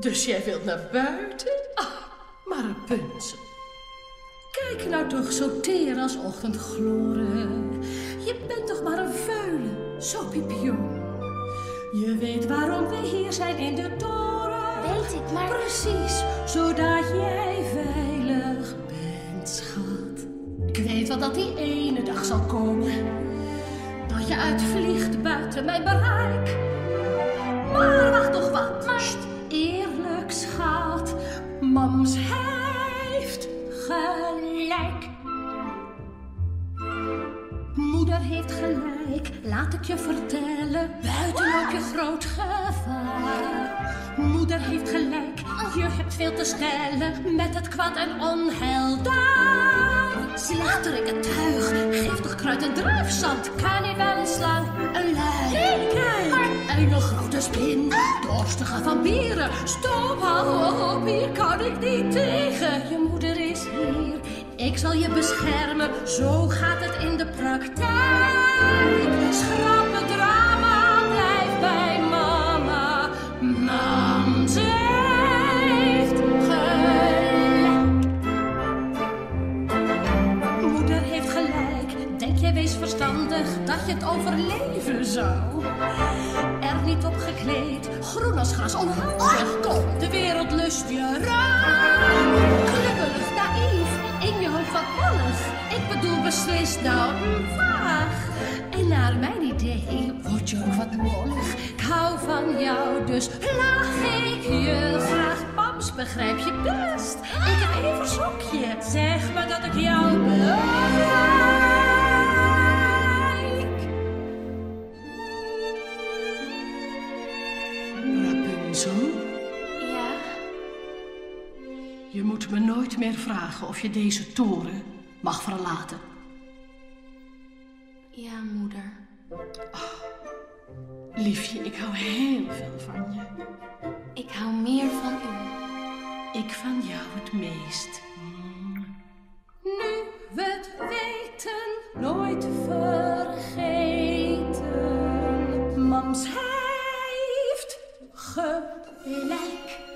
Dus jij wilt naar buiten? Ah, maar Rapunzel. Kijk nou toch zo teer als ochtendgloren. Je bent toch maar een vuile, Soppipion. Je weet waarom we hier zijn in de toren. Weet ik maar. Precies, zodat jij veilig bent, schat. Ik weet wel dat die ene dag zal komen. Dat je uitvliegt buiten mijn bereik. Maar wacht toch wat. Maar... Sst, eerlijk, schat. Mams heeft gelijk. Moeder heeft gelijk, laat ik je vertellen, buiten loop je groot gevaar. Moeder heeft gelijk, je hebt veel te stellen, met het kwad en onheil daar. Slateren en tuig, geef toch kruid en druifzand, kannibalen slaan, een lui. Kijk, een grote spin, dorstige vampieren, stop, hou op, hier kan ik niet tegen. Je moeder is hier. Ik zal je beschermen, zo gaat het in de praktijk. Schrappen, drama, blijf bij mama. Mams heeft gelijk. Moeder heeft gelijk, denk jij wees verstandig dat je het overleven zou. Er niet op gekleed, groen als gras, onhandig. Kom, de wereld lust je raam. Klubbelig, naïef. In je hoofd wat alles. Ik bedoel beslist nou vaag. En naar mijn idee word je ook wat mollig. Ik hou van jou, dus lach ik je graag. Pams, begrijp je best. Ik heb één verzoekje. Zeg maar dat ik jou bereik. Rapunzel? Je moet me nooit meer vragen of je deze toren mag verlaten. Ja, moeder. Oh, liefje, ik hou heel veel van je. Ik hou meer van u. Ik van jou het meest. Nu we het weten, nooit vergeten. Mams heeft gelijk.